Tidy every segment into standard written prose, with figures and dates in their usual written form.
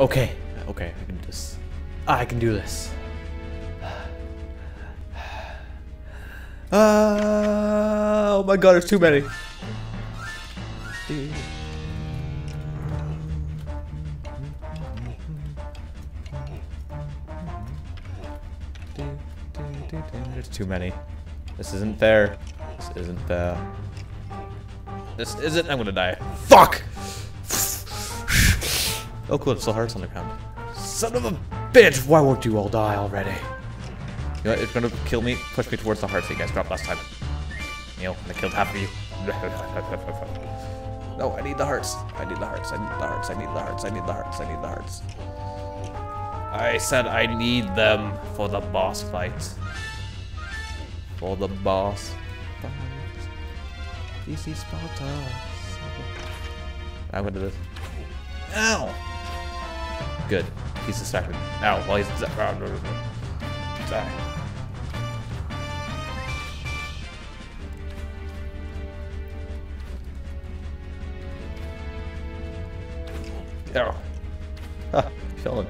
Okay, okay, I can do this. I can do this. Oh my god, there's too many. There's too many. This isn't fair. This isn't fair. This isn't. I'm gonna die. Fuck! Oh cool, it's still hearts on the ground. Son of a bitch! Why won't you all die already? You know what? It's gonna kill me. Push me towards the hearts that you guys dropped last time. You know, I killed half of you. No, I need the hearts. I need the hearts. I need the hearts. I need the hearts. I need the hearts. I need the hearts. I said I need them for the boss fight. For the boss fight. DC Sparta. I'm gonna do this. Ow! Good. He's distracted. Ow, well, he's distracted. Die. Ow. Ha, chillin'.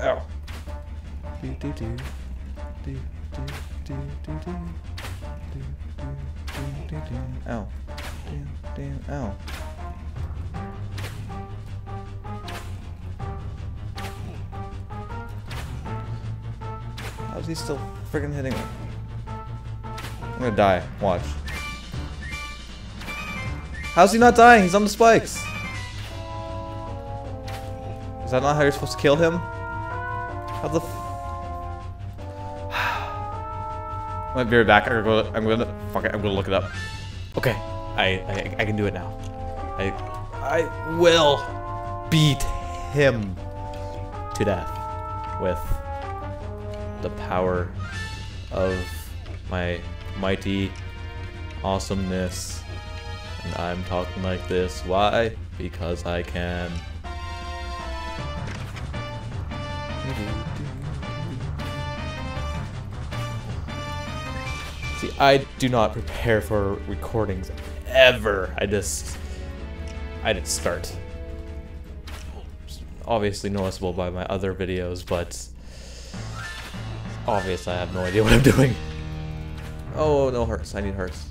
Ow. Do do do. Do do do do do. Do do do do do. Ow. Do do. Ow. How's he still friggin' hitting me? I'm gonna die. Watch. How's he not dying? He's on the spikes! Is that not how you're supposed to kill him? How the f- Might be right back. I'm gonna fuck it, I'm gonna look it up. Okay. I can do it now. I will beat him to death with the power of my mighty awesomeness. And I'm talking like this. Why? Because I can. See, I do not prepare for recordings ever. I just start. Obviously noticeable by my other videos, but obviously I have no idea what I'm doing. Oh, no hearts. I need hearts.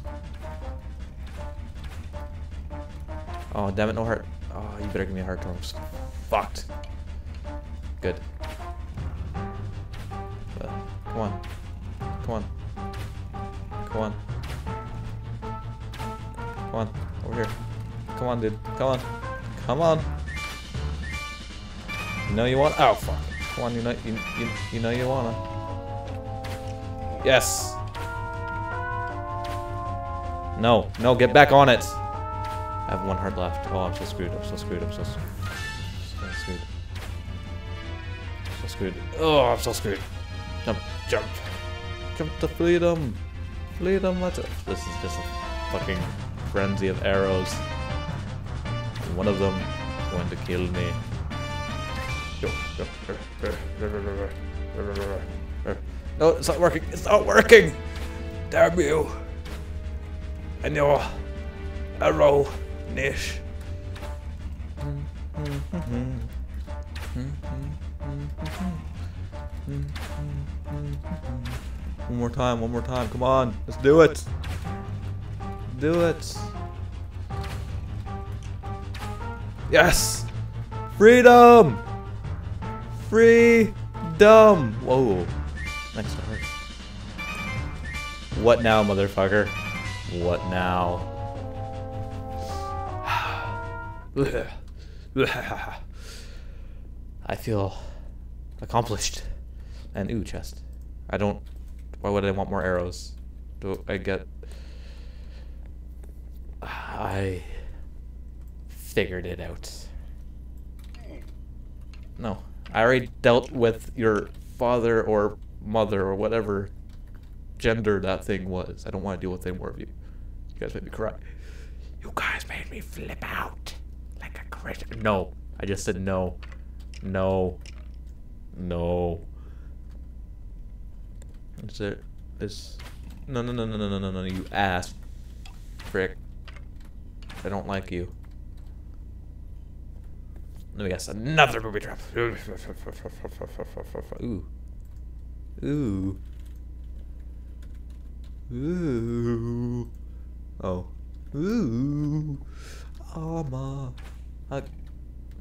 Oh, damn it, no heart. Oh, you better give me a heart, Toros. Fucked. Good. Come on. Come on. Come on. Come on. Over here. Come on, dude. Come on. Come on. You know you want. Oh, fuck. Come on, you know you wanna. Yes. No. No, get back on it. I have one heart left. Oh, I'm so screwed. I'm so screwed. I'm so screwed. I'm so screwed. I'm so screwed. Oh, I'm so screwed. Jump. Jump. Jump to freedom. Freedom. Let's... This is just a fucking frenzy of arrows. And one of them is going to kill me. No, it's not working. It's not working. Damn you. And your arrow. Nish. One more time, come on, let's do it! Do it! Yes! Freedom! Freedom! Whoa. Next to her. What now, motherfucker? What now? I feel accomplished. And ooh, chest. I don't... Why would I want more arrows? Do I get... I... figured it out. No. I already dealt with your father or mother or whatever gender that thing was. I don't want to deal with any more of you. You guys made me cry. You guys made me flip out. No, I just said no. No. No. Is there... Is... No, no, no, no, no, no, no, you ass. Frick. I don't like you. Let me guess, another booby trap. Ooh. Ooh. Ooh. Oh. Ooh. Armor.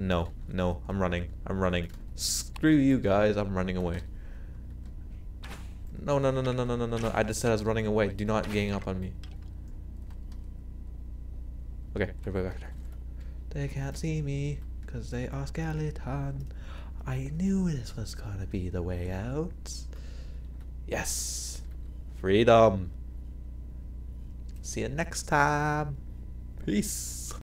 No. No. I'm running. I'm running. Screw you guys. I'm running away. No, no, no, no, no, no, no, no. I just said I was running away. Do not gang up on me. Okay. Everybody back there. They can't see me, because they are skeleton. I knew this was gonna be the way out. Yes. Freedom. See you next time. Peace.